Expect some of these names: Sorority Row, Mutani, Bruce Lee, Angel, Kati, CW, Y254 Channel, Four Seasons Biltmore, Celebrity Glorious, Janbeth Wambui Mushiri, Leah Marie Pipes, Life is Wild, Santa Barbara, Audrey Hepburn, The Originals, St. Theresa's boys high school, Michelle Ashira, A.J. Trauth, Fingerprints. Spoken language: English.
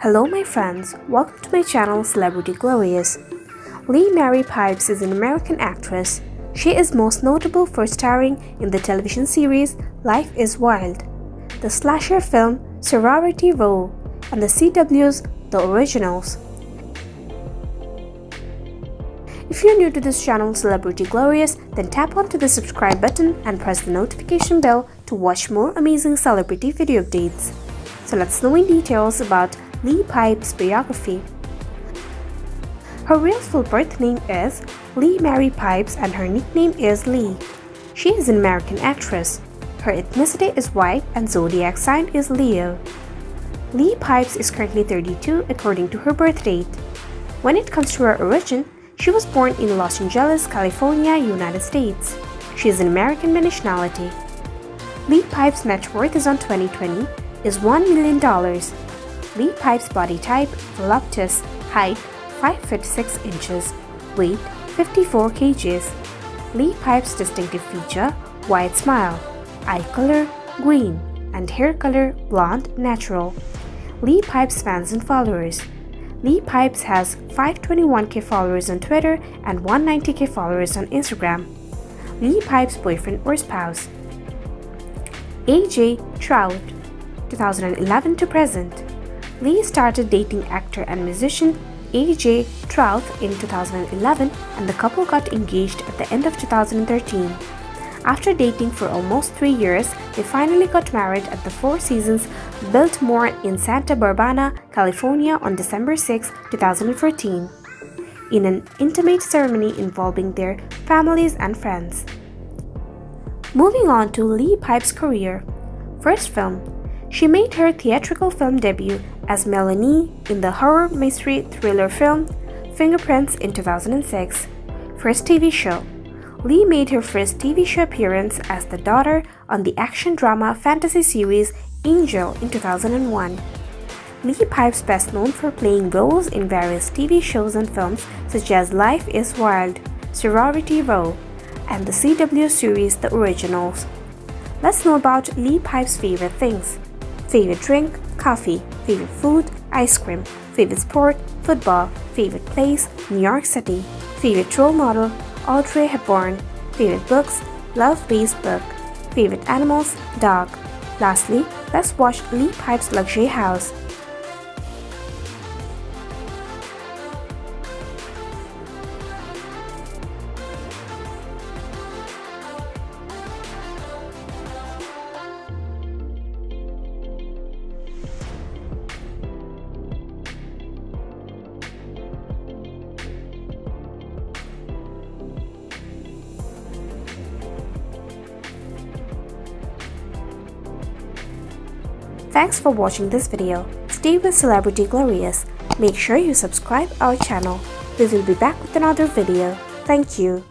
Hello my friends, welcome to my channel Celebrity Glorious. Leah Marie Pipes is an American actress. She is most notable for starring in the television series Life is Wild, the slasher film Sorority Row, and the CW's The Originals. If you're new to this channel Celebrity Glorious, then tap onto the subscribe button and press the notification bell to watch more amazing celebrity video updates. So let's know in details about Leah Pipes' biography. Her real full birth name is Leah Marie Pipes and her nickname is Lee. She is an American actress. Her ethnicity is white and zodiac sign is Leo. Leah Pipes is currently 32 according to her birth date. When it comes to her origin, she was born in Los Angeles, California, United States. She is an American by nationality. Leah Pipes' net worth is on 2020 is $1 million. Leah Pipes' body type, voluptuous, height 5'6" inches, weight 54 kgs. Leah Pipes' distinctive feature, wide smile, eye color, green, and hair color, blonde, natural. Leah Pipes' fans and followers. Leah Pipes has 521,000 followers on Twitter and 190,000 followers on Instagram. Leah Pipes' boyfriend or spouse. A.J. Trauth, 2011 to present. Leah started dating actor and musician A.J. Trauth in 2011 and the couple got engaged at the end of 2013. After dating for almost 3 years, they finally got married at the Four Seasons Biltmore in Santa Barbara, California on December 6, 2014, in an intimate ceremony involving their families and friends. Moving on to Leah Pipes' career. First film. She made her theatrical film debut as Melanie in the horror mystery thriller film Fingerprints in 2006. First TV show. Leah made her first TV show appearance as the daughter on the action drama fantasy series Angel in 2001. Leah Pipes best known for playing roles in various TV shows and films such as Life is Wild, Sorority Row, and the CW series The Originals. Let's know about Leah Pipes' favorite things. Favorite drink, coffee. Favorite food, ice cream. Favorite sport, football. Favorite place, New York City. Favorite role model, Audrey Hepburn. Favorite books, love-based book. Favorite animals, dog. Lastly, let's watch Leah Pipes' luxury house. Thanks for watching this video. Stay with Celebrity Glorious. Make sure you subscribe our channel. We will be back with another video. Thank you.